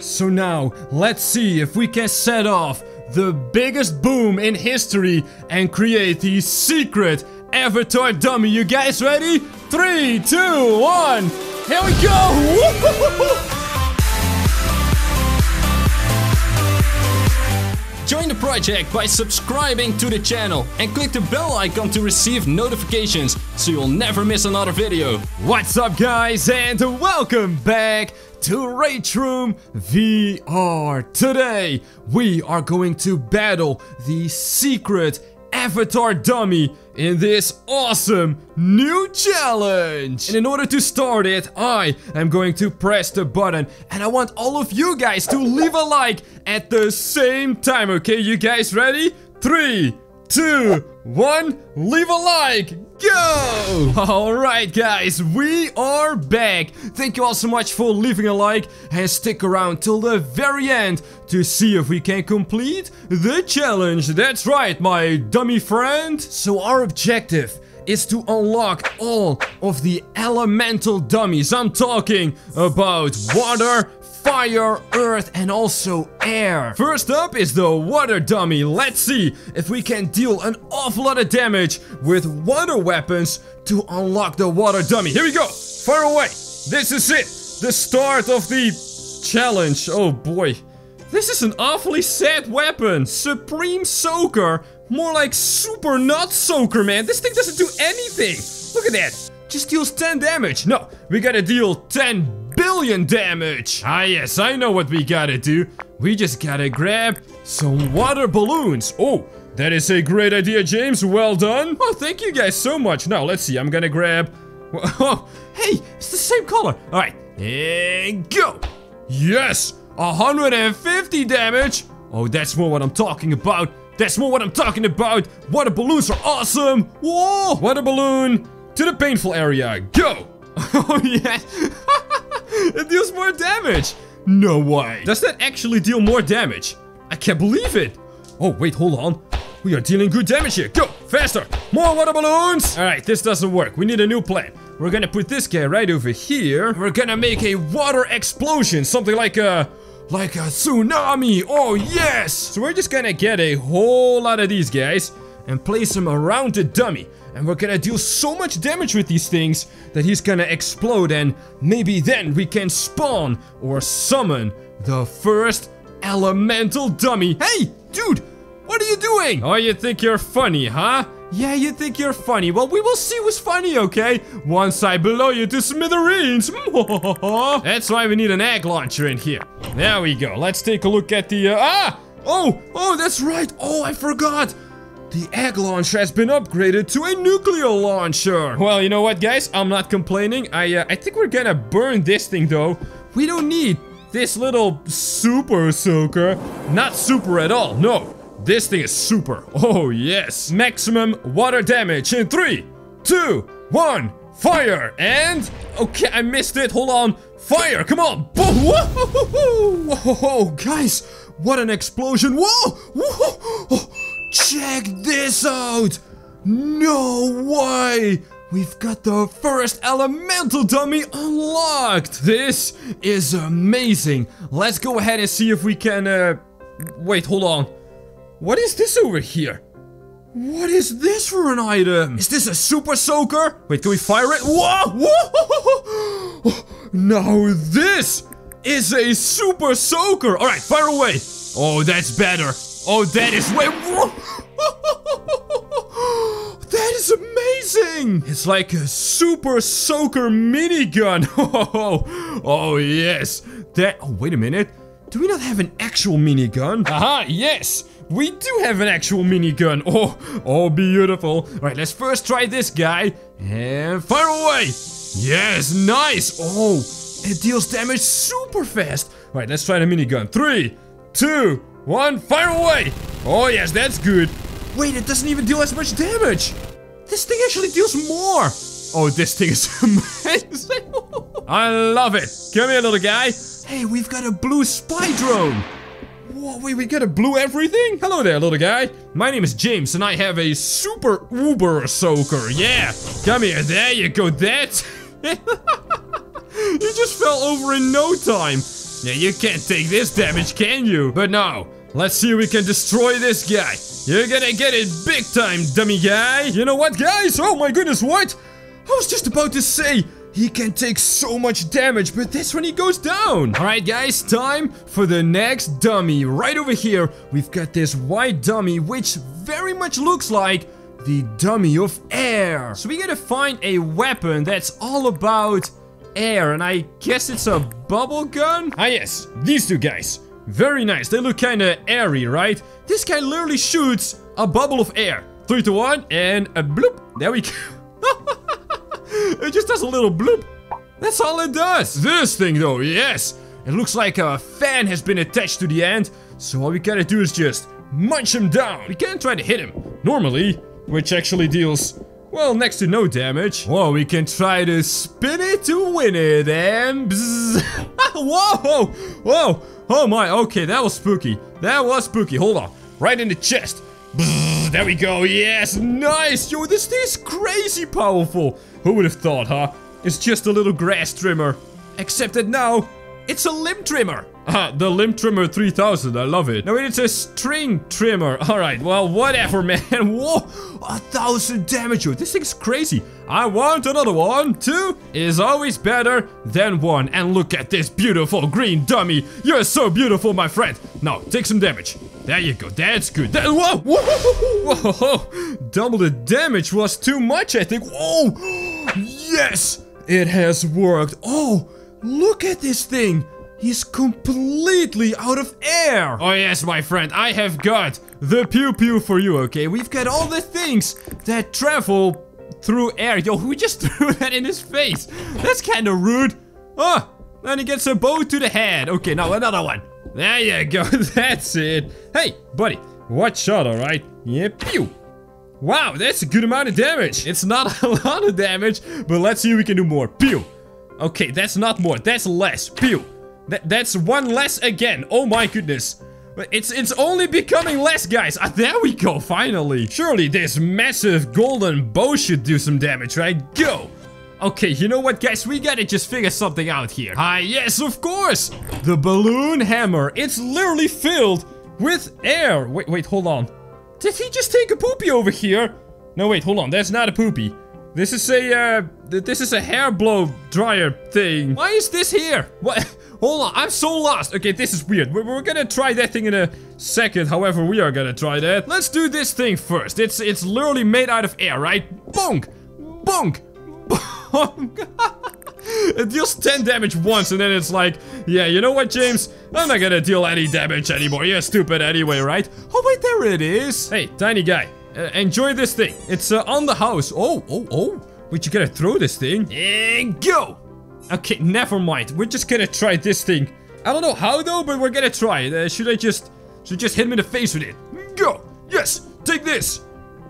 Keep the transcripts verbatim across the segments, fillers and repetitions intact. So now, let's see if we can set off the biggest boom in history and create the secret avatar dummy. You guys ready? Three, two, one, here we go! Join the project by subscribing to the channel and click the bell icon to receive notifications so you'll never miss another video. What's up guys, and welcome back to Rage Room V R. Today we are going to battle the secret avatar dummy in this awesome new challenge. And in order to start it, I am going to press the button, and I want all of you guys to leave a like at the same time. Okay, you guys ready? Three, two, one, leave a like. Go! Alright guys, we are back. Thank you all so much for leaving a like, and stick around till the very end to see if we can complete the challenge. That's right, my dummy friend. So our objective is to unlock all of the elemental dummies. I'm talking about water, fire, earth, and also air. First up is the water dummy. Let's see if we can deal an awful lot of damage with water weapons to unlock the water dummy. Here we go. Fire away. This is it. The start of the challenge. Oh boy. This is an awfully sad weapon. Supreme Soaker. More like Super Not Soaker, man. This thing doesn't do anything. Look at that. Just deals ten damage. No, we gotta deal ten billion damage. Ah yes, I know what we gotta do. We just gotta grab some water balloons. Oh, that is a great idea, James. Well done. Oh, thank you guys so much. Now, let's see. I'm gonna grab... Oh, hey, it's the same color. All right, and go. Yes, one hundred fifty damage. Oh, that's more what I'm talking about. That's more what I'm talking about. Water balloons are awesome. Whoa, water balloon to the painful area. Go. Oh, yes. It deals more damage. No way. Does that actually deal more damage? I can't believe it. Oh, wait, hold on. We are dealing good damage here. Go, faster. More water balloons. All right, this doesn't work. We need a new plan. We're gonna put this guy right over here. We're gonna make a water explosion. Something like a, like a tsunami. Oh, yes. So we're just gonna get a whole lot of these guys and place them around the dummy. And we're gonna deal so much damage with these things that he's gonna explode, and maybe then we can spawn or summon the first elemental dummy. Hey, dude, what are you doing? Oh, you think you're funny, huh? Yeah, you think you're funny. Well, we will see who's funny, okay? Once I blow you to smithereens. That's why we need an egg launcher in here. There we go. Let's take a look at the... Uh, ah! Oh, oh, that's right. Oh, I forgot. The egg launcher has been upgraded to a nuclear launcher. Well, you know what, guys? I'm not complaining. I uh, I think we're gonna burn this thing, though. We don't need this little super soaker. Not super at all. No, this thing is super. Oh, yes. Maximum water damage in three, two, one. Fire. And... okay, I missed it. Hold on. Fire. Come on. Whoa, guys. What an explosion. Whoa. Whoa. Check this out! No way! We've got the first elemental dummy unlocked! This is amazing! Let's go ahead and see if we can... Uh... Wait, hold on. What is this over here? What is this for an item? Is this a super soaker? Wait, can we fire it? Whoa! Whoa! Now this is a super soaker! Alright, fire away! Oh, that's better! Oh, that is way... That is amazing! It's like a super soaker minigun. Oh, yes. That... Oh, wait a minute. Do we not have an actual minigun? Aha, yes. We do have an actual minigun. Oh, oh, beautiful. All right, let's first try this guy. And fire away. Yes, nice. Oh, it deals damage super fast. All right, let's try the minigun. Three, two... one, fire away! Oh yes, that's good. Wait, it doesn't even deal as much damage. This thing actually deals more. Oh, this thing is amazing. I love it. Come here, little guy. Hey, we've got a blue spy drone. Whoa, wait, we got a blue everything? Hello there, little guy. My name is James, and I have a super uber soaker. Yeah, come here. There you go. That. You just fell over in no time. Yeah, you can't take this damage, can you? But now, let's see if we can destroy this guy. You're gonna get it big time, dummy guy. You know what, guys? Oh my goodness, what? I was just about to say, he can take so much damage, but that's when he goes down. All right, guys, time for the next dummy. Right over here, we've got this white dummy, which very much looks like the dummy of air. So we gotta find a weapon that's all about air, and I guess it's a bubble gun? Ah, yes, these two guys. Very nice. They look kind of airy, right? This guy literally shoots a bubble of air. Three to one, and a bloop. There we go. It just does a little bloop. That's all it does. This thing, though, yes. It looks like a fan has been attached to the end. So all we gotta do is just munch him down. We can't try to hit him normally, which actually deals, well, next to no damage. Whoa, we can try to spin it to win it, and bzzz. Whoa, whoa, oh my, okay, that was spooky. That was spooky, hold on. Right in the chest. Bzzz, there we go, yes, nice. Yo, this thing's crazy powerful. Who would have thought, huh? It's just a little grass trimmer. Except that now, it's a limb trimmer. Ah, the limb trimmer three thousand, I love it. No, it's a string trimmer. All right, well, whatever, man. Whoa, a thousand damage. This thing's crazy. I want another one. Two is always better than one. And look at this beautiful green dummy. You're so beautiful, my friend. Now, take some damage. There you go. That's good. That, whoa, whoa, whoa, whoa, whoa. Double the damage was too much, I think. Whoa, yes, it has worked. Oh, look at this thing. He's completely out of air. Oh yes, my friend, I have got the pew pew for you, okay? We've got all the things that travel through air. Yo, we just threw that in his face. That's kind of rude. Oh, and he gets a bow to the head. Okay, now another one. There you go, that's it. Hey, buddy, watch out, all right? Yeah, pew. Wow, that's a good amount of damage. It's not a lot of damage, but let's see if we can do more. Pew. Okay, that's not more, that's less. Pew. Th that's one less again. Oh my goodness. It's it's only becoming less, guys. Ah, there we go, finally. Surely this massive golden bow should do some damage, right? Go. Okay, you know what, guys? We gotta just figure something out here. Ah, yes, of course. The balloon hammer. It's literally filled with air. Wait, wait, hold on. Did he just take a poopy over here? No, wait, hold on. That's not a poopy. This is a, uh, this is a hair blow dryer thing. Why is this here? What? Hold on, I'm so lost. Okay, this is weird. We're, we're gonna try that thing in a second. However, we are gonna try that. Let's do this thing first. It's it's literally made out of air, right? Bonk! Bonk! Bonk! It deals ten damage once, and then it's like, yeah, you know what, James? I'm not gonna deal any damage anymore. You're stupid anyway, right? Oh, wait, there it is. Hey, tiny guy. Uh, enjoy this thing. It's uh, on the house. Oh, oh, oh. Wait, you gotta throw this thing. And go. Okay, never mind. We're just gonna try this thing. I don't know how though, but we're gonna try it. Uh, should I just... Should I just hit him in the face with it? Go. Yes. Take this.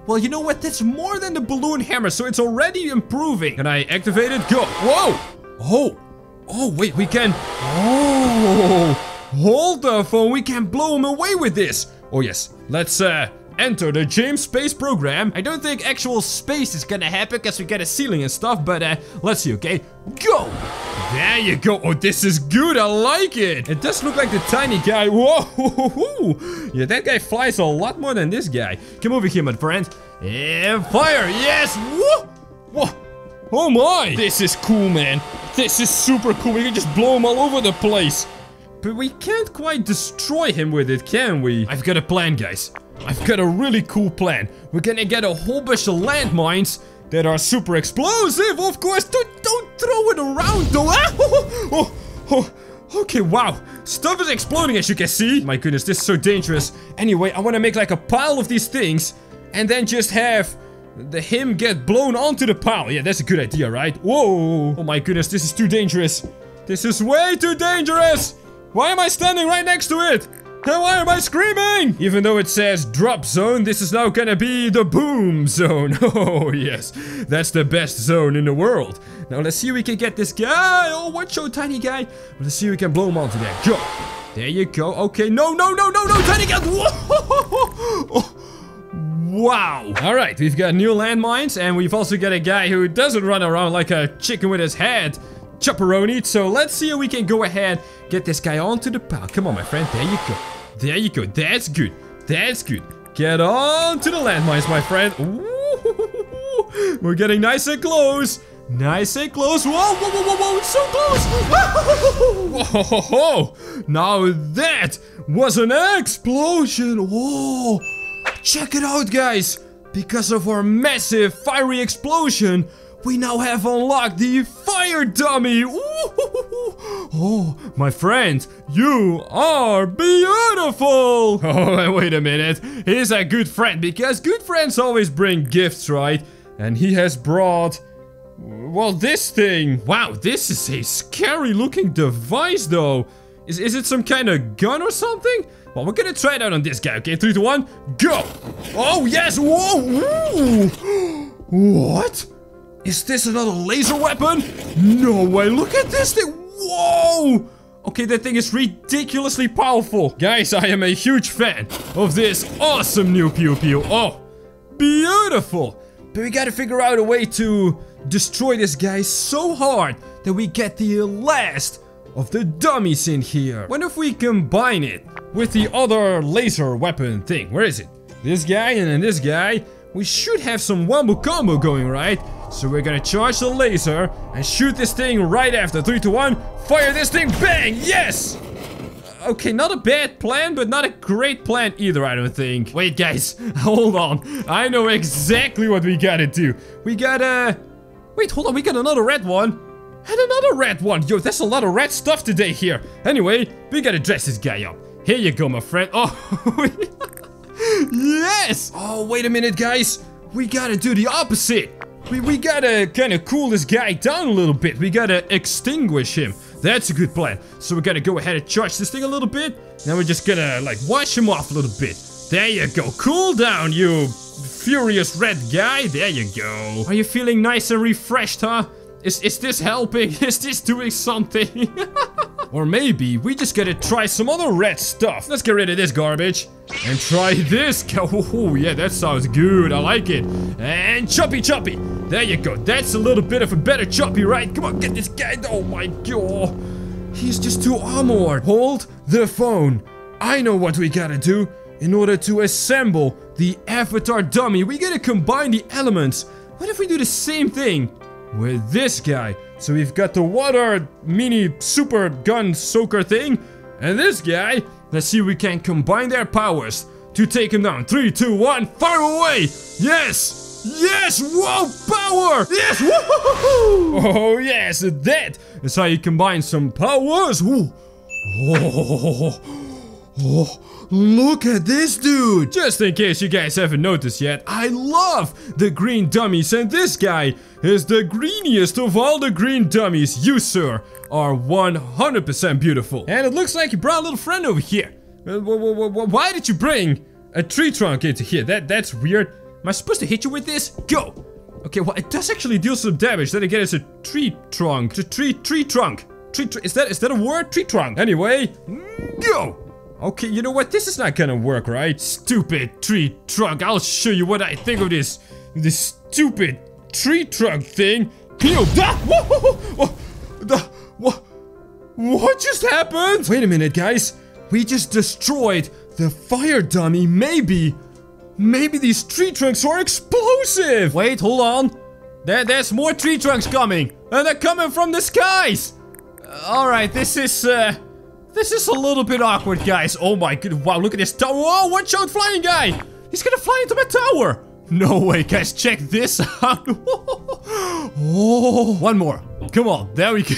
Well, you know what? That's more than the balloon hammer, so it's already improving. Can I activate it? Go. Whoa. Oh. Oh, wait. We can... Oh. Hold the phone. We can blow him away with this. Oh, yes. Let's, uh... enter the James Space program. I don't think actual space is gonna happen because we got a ceiling and stuff, but uh, let's see, okay? Go! There you go. Oh, this is good. I like it. It does look like the tiny guy. Whoa! Yeah, that guy flies a lot more than this guy. Come over here, my friend. And fire! Yes! Whoa! Whoa! Oh my! This is cool, man. This is super cool. We can just blow him all over the place. But we can't quite destroy him with it, can we? I've got a plan, guys. I've got a really cool plan. We're gonna get a whole bunch of landmines that are super explosive, of course. Don't, don't throw it around, though. Ah! Oh, oh, oh. Okay, wow. Stuff is exploding, as you can see. My goodness, this is so dangerous. Anyway, I want to make like a pile of these things and then just have the him get blown onto the pile. Yeah, that's a good idea, right? Whoa. Oh, my goodness. This is too dangerous. This is way too dangerous. Why am I standing right next to it? Now why am I screaming? Even though it says drop zone, this is now gonna be the boom zone. Oh, yes. That's the best zone in the world. Now, let's see if we can get this guy. Oh, watch out, tiny guy. Let's see if we can blow him onto there. Go. There you go. Okay. No, no, no, no, no, tiny guy. Whoa. Oh. Wow. All right. We've got new landmines, and we've also got a guy who doesn't run around like a chicken with his head chopperoni. So let's see if we can go ahead, get this guy onto the pile. Come on, my friend. There you go. There you go. That's good. That's good. Get on to the landmines, my friend. Ooh, we're getting nice and close. Nice and close. Whoa, whoa, whoa, whoa, whoa. It's so close. Whoa, ho, ho, ho. Now that was an explosion. Whoa. Check it out, guys. Because of our massive fiery explosion, we now have unlocked the fire dummy. Ooh, oh, my friend, you are beautiful. Oh, wait a minute. He's a good friend because good friends always bring gifts, right? And he has brought, well, this thing. Wow, this is a scary looking device, though. Is, is it some kind of gun or something? Well, we're gonna try it out on this guy. Okay, three, two, one, go. Oh, yes. Whoa. Ooh. What? Is this another laser weapon? No way. Look at this thing. Whoa. Okay, that thing is ridiculously powerful. Guys, I am a huge fan of this awesome new Pew Pew. Oh, beautiful. But we gotta figure out a way to destroy this guy so hard that we get the last of the dummies in here. What if we combine it with the other laser weapon thing? Where is it? This guy and then this guy. We should have some wombo combo going, right? So we're gonna charge the laser and shoot this thing right after. Three, two, one, fire this thing, bang, yes! Okay, not a bad plan, but not a great plan either, I don't think. Wait, guys, hold on. I know exactly what we gotta do. We gotta... Wait, hold on, we got another red one. And another red one. Yo, that's a lot of red stuff today here. Anyway, we gotta dress this guy up. Here you go, my friend. Oh, yes! Oh, wait a minute, guys. We gotta do the opposite. We, we gotta kind of cool this guy down a little bit. We gotta extinguish him. That's a good plan. So we gotta go ahead and charge this thing a little bit. Now we're just gonna, like, wash him off a little bit. There you go. Cool down, you furious red guy. There you go. Are you feeling nice and refreshed, huh? Is, is this helping? Is this doing something? Or maybe we just gotta try some other red stuff. Let's get rid of this garbage. And try this. Oh, yeah, that sounds good. I like it. And choppy, choppy. There you go. That's a little bit of a better choppy, right? Come on, get this guy. Oh, my God. He's just too armored. Hold the phone. I know what we gotta do in order to assemble the avatar dummy. We gotta combine the elements. What if we do the same thing with this guy? So we've got the water mini super gun soaker thing. And this guy. Let's see if we can combine their powers to take him down. Three, two, one, fire away! Yes! Yes! Whoa, power! Yes! Woo-hoo-hoo-hoo! Oh, yes, that is how you combine some powers. Ooh. Oh, oh, look at this dude! Just in case you guys haven't noticed yet, I love the green dummies, and this guy is the greeniest of all the green dummies. You, sir, are one hundred percent beautiful. And it looks like you brought a little friend over here. Why did you bring a tree trunk into here? That That's weird. Am I supposed to hit you with this? Go! Okay, well, it does actually deal some damage. Then again, it's a tree trunk. It's a tree, tree trunk. Tree, tr is, that, is that a word? Tree trunk. Anyway, go! Okay, you know what? This is not gonna work, right? Stupid tree trunk. I'll show you what I think of this. This stupid tree trunk thing. Peel. What? What just happened? Wait a minute, guys. We just destroyed the fire dummy. Maybe, maybe these tree trunks are explosive. Wait, hold on. There, there's more tree trunks coming, and they're coming from the skies. Uh, all right, this is, uh, this is a little bit awkward, guys. Oh my goodness! Wow, look at this tower. Oh, watch out, flying guy. He's gonna fly into my tower. No way, guys. Check this out. Oh, one more. Come on. There we go.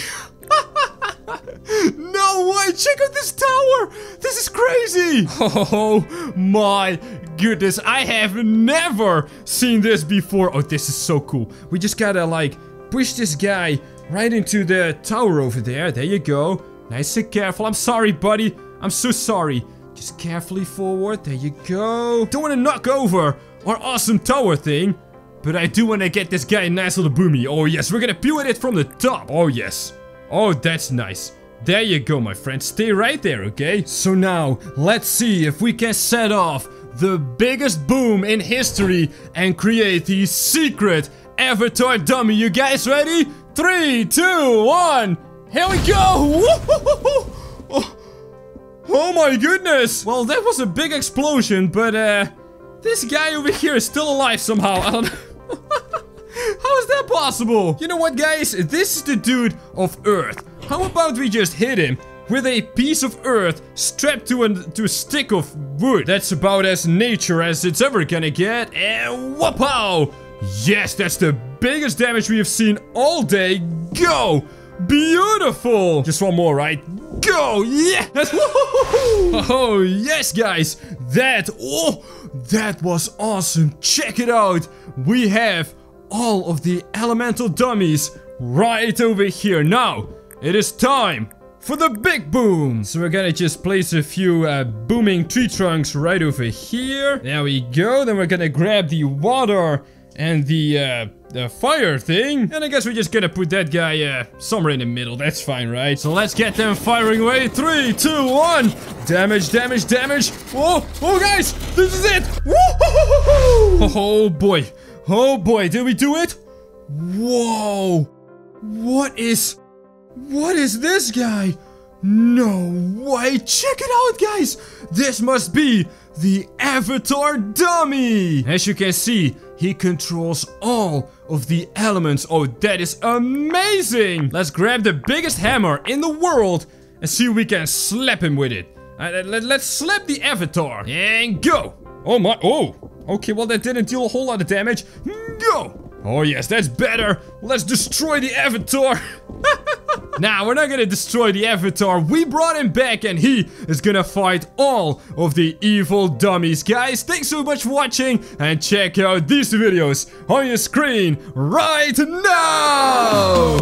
No way! Check out this tower! This is crazy! Oh my goodness, I have never seen this before. Oh, this is so cool. We just gotta, like, push this guy right into the tower over there. There you go. Nice and careful. I'm sorry, buddy. I'm so sorry. Just carefully forward. There you go. Don't wanna knock over our awesome tower thing, but I do wanna get this guy a nice little boomy. Oh, yes. We're gonna pew at it from the top. Oh, yes. Oh, that's nice. There you go, my friend. Stay right there, okay? So now, let's see if we can set off the biggest boom in history and create the secret avatar dummy. You guys ready? Three, two, one. Here we go. Oh, oh my goodness. Well, that was a big explosion, but uh, this guy over here is still alive somehow. I don't know. How is that possible? You know what, guys? This is the dude of Earth. How about we just hit him with a piece of earth strapped to a, to a stick of wood? That's about as nature as it's ever gonna get. And whoop-pow! Yes, that's the biggest damage we have seen all day. Go! Beautiful! Just one more, right? Go! Yeah! That's woohoo! Oh, yes, guys! That, oh, that was awesome. Check it out. We have all of the elemental dummies right over here. Now, it is time for the big boom. So we're gonna just place a few uh, booming tree trunks right over here. There we go. Then we're gonna grab the water and the, uh, the fire thing. And I guess we're just gonna put that guy uh, somewhere in the middle. That's fine, right? So let's get them firing away. Three, two, one. Damage, damage, damage. Oh, oh, guys, this is it. Woo-hoo-hoo-hoo! Oh, boy. Oh, boy. Did we do it? Whoa. What is... What is this guy? No way. Check it out, guys. This must be the Avatar dummy. As you can see, he controls all of the elements. Oh, that is amazing. Let's grab the biggest hammer in the world and see if we can slap him with it. Uh, let, let's slap the Avatar. And go. Oh, my. Oh, okay. Well, that didn't deal a whole lot of damage. Go. Oh, yes. That's better. Let's destroy the Avatar. Now, nah, we're not gonna destroy the Avatar. We brought him back and he is gonna fight all of the evil dummies. Guys, thanks so much for watching and check out these videos on your screen right now!